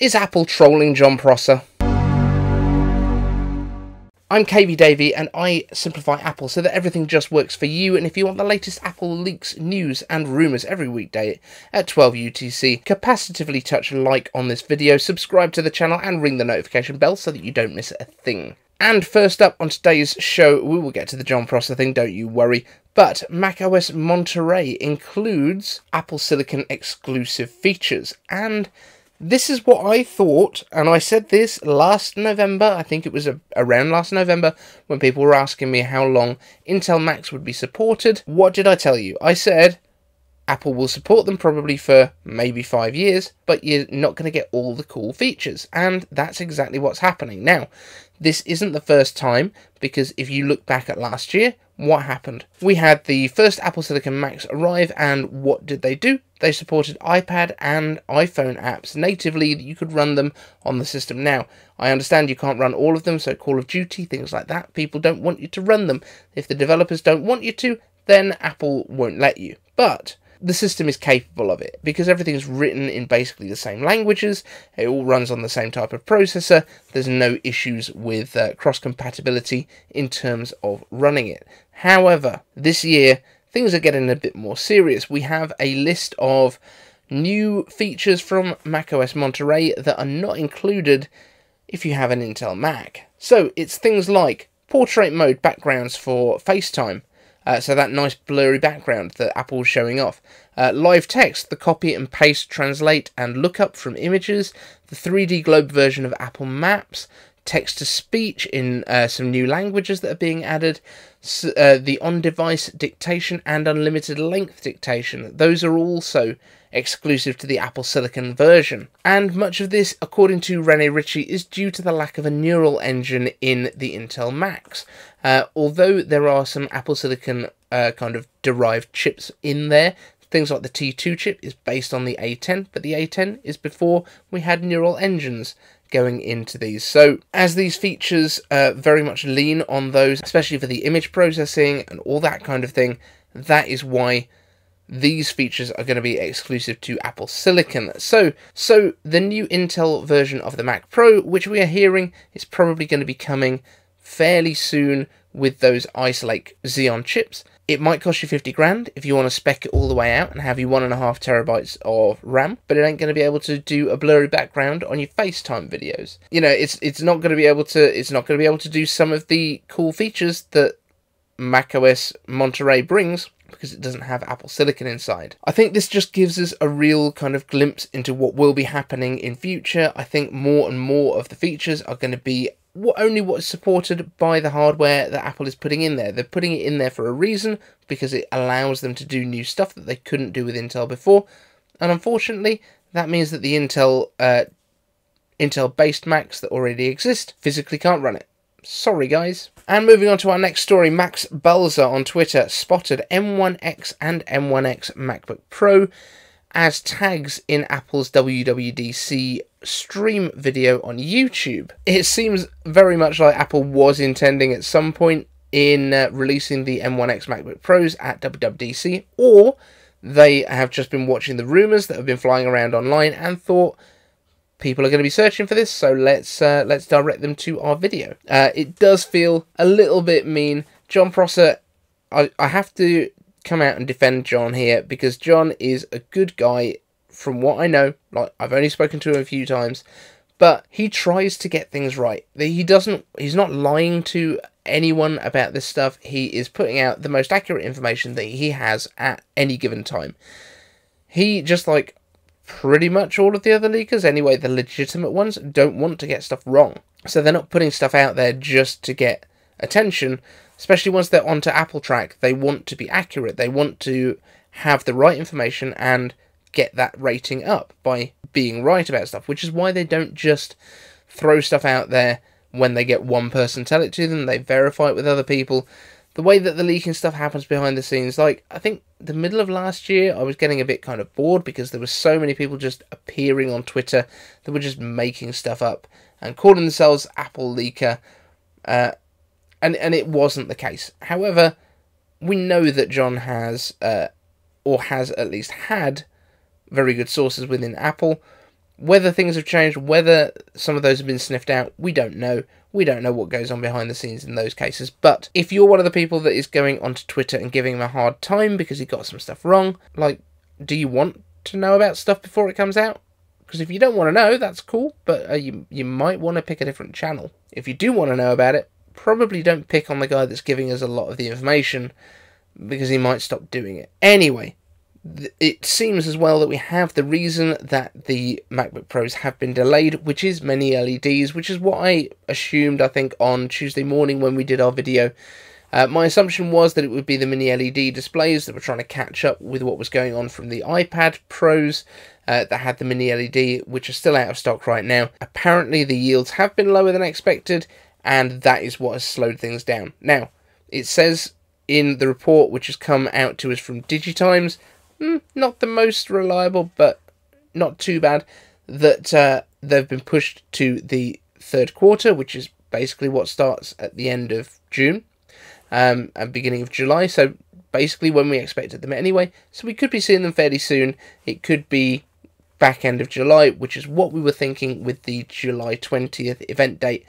Is Apple trolling Jon Prosser? I'm iCaveDave and I simplify Apple so that everything just works for you, and if you want the latest Apple leaks, news and rumours every weekday at 12 UTC, capacitively touch like on this video, subscribe to the channel and ring the notification bell so that you don't miss a thing. And first up on today's show, we will get to the Jon Prosser thing, don't you worry, but macOS Monterey includes Apple Silicon exclusive features, and this is what I thought, and I said this last November, I think it was around last November, when people were asking me how long Intel Macs would be supported. What did I tell you? I said, Apple will support them probably for maybe 5 years, but you're not going to get all the cool features, and that's exactly what's happening. Now, this isn't the first time, because if you look back at last year, what happened? We had the first Apple Silicon Macs arrive, and what did they do? They supported iPad and iPhone apps natively, that you could run them on the system. Now, I understand you can't run all of them, so Call of Duty, things like that, people don't want you to run them. If the developers don't want you to, then Apple won't let you. But the system is capable of it, because everything's written in basically the same languages, it all runs on the same type of processor, there's no issues with cross-compatibility in terms of running it. However, this year, things are getting a bit more serious. We have a list of new features from macOS Monterey that are not included if you have an Intel Mac. So, it's things like portrait mode backgrounds for FaceTime, so that nice blurry background that Apple's showing off. Live text, the copy and paste, translate and lookup from images, the 3D globe version of Apple Maps, text-to-speech in some new languages that are being added, the on-device dictation and unlimited length dictation. Those are also exclusive to the Apple Silicon version. And much of this, according to Rene Ritchie, is due to the lack of a neural engine in the Intel Macs. Although there are some Apple Silicon kind of derived chips in there, things like the T2 chip is based on the A10, but the A10 is before we had neural engines going into these. So as these features very much lean on those, especially for the image processing and all that kind of thing, that is why these features are going to be exclusive to Apple Silicon. So the new Intel version of the Mac Pro, which we are hearing is probably going to be coming fairly soon with those Ice Lake Xeon chips. It might cost you 50 grand if you want to spec it all the way out and have you 1.5 terabytes of RAM, but it ain't going to be able to do a blurry background on your FaceTime videos. You know, it's not going to be able to, it's not going to be able to do some of the cool features that macOS Monterey brings, because it doesn't have Apple Silicon inside. I think this just gives us a real kind of glimpse into what will be happening in future. I think more and more of the features are going to be only what's supported by the hardware that Apple is putting in there. They're putting it in there for a reason, because it allows them to do new stuff that they couldn't do with Intel before. And unfortunately, that means that the Intel-based Macs that already exist physically can't run it. Sorry, guys. And moving on to our next story, Max Balzer on Twitter spotted M1X and M1X MacBook Pro as tags in Apple's WWDC stream video on YouTube. It seems very much like Apple was intending at some point in releasing the M1X MacBook Pros at WWDC, or they have just been watching the rumours that have been flying around online and thought, people are going to be searching for this, so let's direct them to our video. It does feel a little bit mean. Jon Prosser, I have to come out and defend Jon here, because Jon is a good guy from what I know. Like, I've only spoken to him a few times, but he tries to get things right. He's not lying to anyone about this stuff. He is putting out the most accurate information that he has at any given time. He just, like, pretty much all of the other leakers, anyway, the legitimate ones, don't want to get stuff wrong. So they're not putting stuff out there just to get attention, especially once they're onto Apple track. They want to be accurate. They want to have the right information and get that rating up by being right about stuff, which is why they don't just throw stuff out there when they get one person tell it to them. They verify it with other people. The way that the leaking stuff happens behind the scenes, like, I think the middle of last year, I was getting a bit kind of bored because there were so many people just appearing on Twitter that were just making stuff up and calling themselves Apple Leaker, and it wasn't the case. However, we know that Jon has, or has at least had, very good sources within Apple, Whether things have changed, whether some of those have been sniffed out, we don't know. We don't know what goes on behind the scenes in those cases. But if you're one of the people that is going onto Twitter and giving him a hard time because he got some stuff wrong, like, do you want to know about stuff before it comes out? Because if you don't want to know, that's cool, but you might want to pick a different channel. If you do want to know about it, probably don't pick on the guy that's giving us a lot of the information, because he might stop doing it. Anyway, it seems as well that we have the reason that the MacBook Pros have been delayed, which is many LEDs, which is what I assumed, I think, on Tuesday morning when we did our video. My assumption was that it would be the mini LED displays that were trying to catch up with what was going on from the iPad Pros that had the mini LED, which are still out of stock right now. Apparently the yields have been lower than expected, and that is what has slowed things down. Now, it says in the report, which has come out to us from DigiTimes, not the most reliable, but not too bad, that they've been pushed to the third quarter, which is basically what starts at the end of June. And beginning of July, so basically when we expected them anyway, so we could be seeing them fairly soon. It could be back end of July, which is what we were thinking with the July 20th event date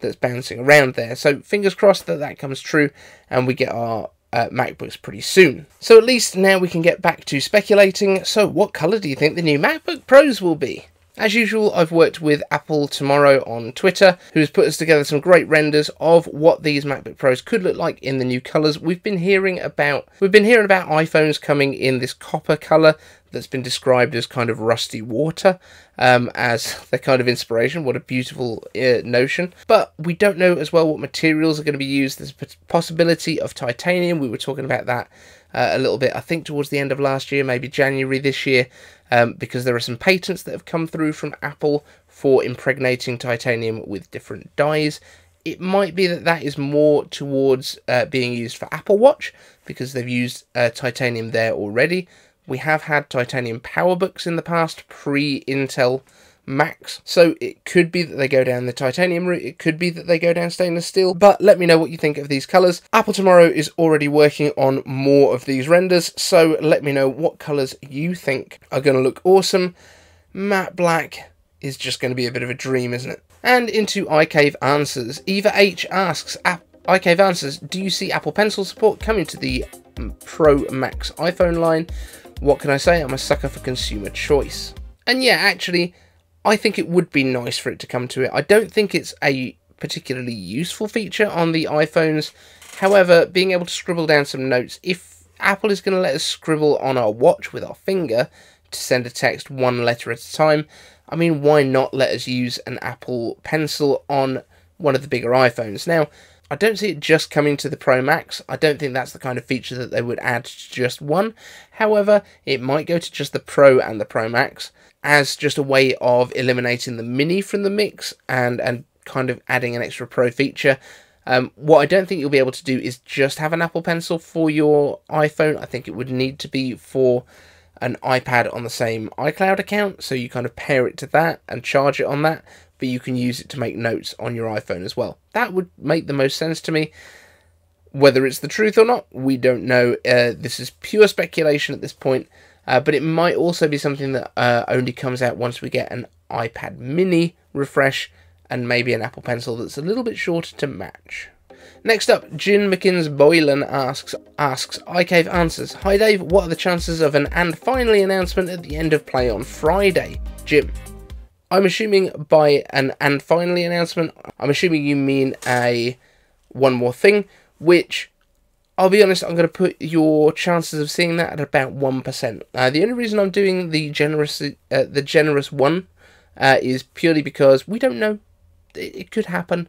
that's bouncing around there. So fingers crossed that that comes true and we get our MacBooks pretty soon. So at least now we can get back to speculating. So what colour do you think the new MacBook Pros will be? As usual, I've worked with Apple Tomorrow on Twitter, who's put us together some great renders of what these MacBook Pros could look like in the new colours. We've been hearing about iPhones coming in this copper colour that's been described as kind of rusty water, as their kind of inspiration. What a beautiful notion. But we don't know as well what materials are going to be used. There's a possibility of titanium. We were talking about that a little bit, I think, towards the end of last year, maybe January this year, because there are some patents that have come through from Apple for impregnating titanium with different dyes. It might be that that is more towards being used for Apple Watch, because they've used titanium there already. We have had titanium powerbooks in the past, pre-Intel Macs, so it could be that they go down the titanium route, it could be that they go down stainless steel, but let me know what you think of these colours. Apple Tomorrow is already working on more of these renders, so let me know what colours you think are going to look awesome. Matte black is just going to be a bit of a dream, isn't it? And into iCave Answers. Eva H asks, iCave Answers, do you see Apple Pencil support coming to the Pro Max iPhone line? What can I say? I'm a sucker for consumer choice. And yeah, actually, I think it would be nice for it to come to it. I don't think it's a particularly useful feature on the iPhones. However, being able to scribble down some notes, if Apple is going to let us scribble on our watch with our finger to send a text one letter at a time, I mean, why not let us use an Apple Pencil on one of the bigger iPhones? Now, I don't see it just coming to the Pro Max. I don't think that's the kind of feature that they would add to just one. However, it might go to just the Pro and the Pro Max as just a way of eliminating the Mini from the mix and kind of adding an extra Pro feature. What I don't think you'll be able to do is just have an Apple Pencil for your iPhone. I think it would need to be for an iPad on the same iCloud account, so you kind of pair it to that and charge it on that, but you can use it to make notes on your iPhone as well. That would make the most sense to me. Whether it's the truth or not, we don't know. This is pure speculation at this point, but it might also be something that only comes out once we get an iPad mini refresh and maybe an Apple Pencil that's a little bit shorter to match. Next up, Jin McKins Boylan asks iCave Answers. Hi Dave, what are the chances of an and finally announcement at the end of play on Friday? Jim, I'm assuming by an and finally announcement, I'm assuming you mean a one more thing, which, I'll be honest, I'm going to put your chances of seeing that at about 1%. The only reason I'm doing the generous one is purely because we don't know. It could happen,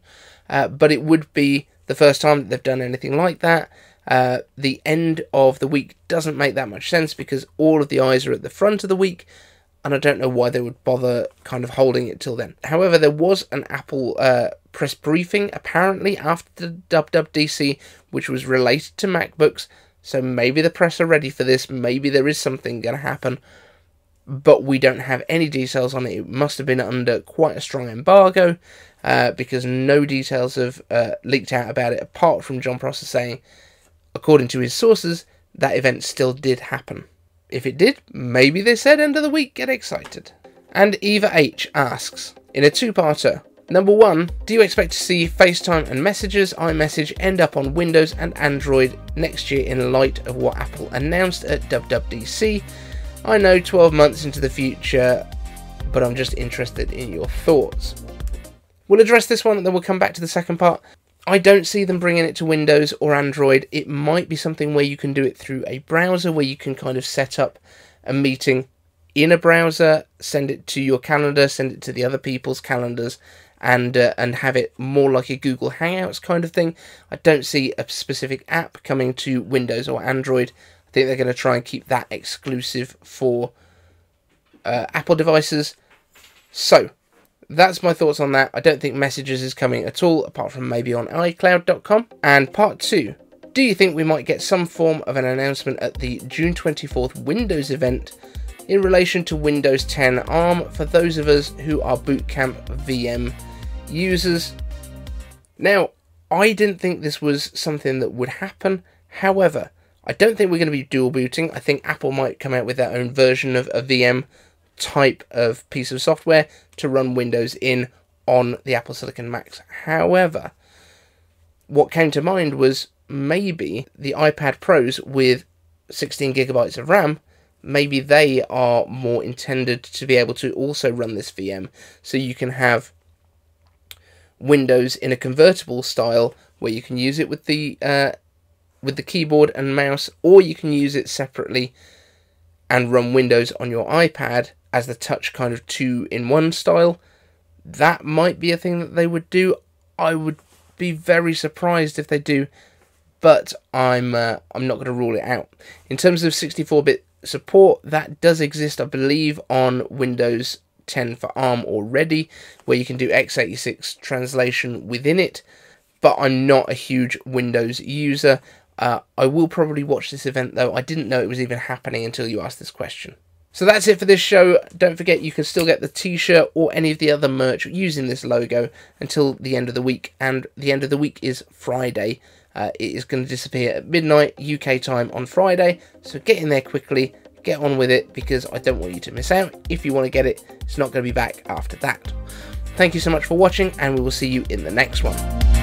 but it would be the first time that they've done anything like that. The end of the week doesn't make that much sense because all of the eyes are at the front of the week, and I don't know why they would bother kind of holding it till then. However, there was an Apple press briefing apparently after the WWDC, which was related to MacBooks, so maybe the press are ready for this, maybe there is something going to happen, but we don't have any details on it. It must have been under quite a strong embargo, because no details have leaked out about it, apart from Jon Prosser saying, according to his sources, that event still did happen. If it did, maybe they said end of the week, get excited. And Eva H asks, in a two-parter, number 1, do you expect to see FaceTime and Messages, iMessage end up on Windows and Android next year in light of what Apple announced at WWDC? I know 12 months into the future, but I'm just interested in your thoughts. We'll address this one and then we'll come back to the second part. I don't see them bringing it to Windows or Android. It might be something where you can do it through a browser, where you can kind of set up a meeting in a browser, send it to your calendar, send it to the other people's calendars, and have it more like a Google Hangouts kind of thing. I don't see a specific app coming to Windows or Android. I think they're going to try and keep that exclusive for Apple devices. So that's my thoughts on that. I don't think Messages is coming at all, apart from maybe on iCloud.com. And part 2, do you think we might get some form of an announcement at the June 24th Windows event in relation to Windows 10 ARM for those of us who are Boot Camp VM users? Now, I didn't think this was something that would happen. However, I don't think we're going to be dual booting. I think Apple might come out with their own version of a VM type of piece of software to run Windows in on the Apple Silicon Macs. However, what came to mind was maybe the iPad Pros with 16 gigabytes of RAM, maybe they are more intended to be able to also run this VM. So you can have Windows in a convertible style where you can use it with the keyboard and mouse, or you can use it separately and run Windows on your iPad as the touch kind of 2-in-1 style. That might be a thing that they would do. I would be very surprised if they do, but I'm not going to rule it out. In terms of 64-bit support, that does exist, I believe, on Windows 10 for ARM already, where you can do x86 translation within it, but I'm not a huge Windows user. I will probably watch this event though. I didn't know it was even happening until you asked this question. So that's it for this show. Don't forget you can still get the t-shirt or any of the other merch using this logo until the end of the week, and the end of the week is Friday. It is going to disappear at midnight UK time on Friday, so get in there quickly, get on with it, because I don't want you to miss out. If you want to get it, it's not going to be back after that. Thank you so much for watching, and we will see you in the next one.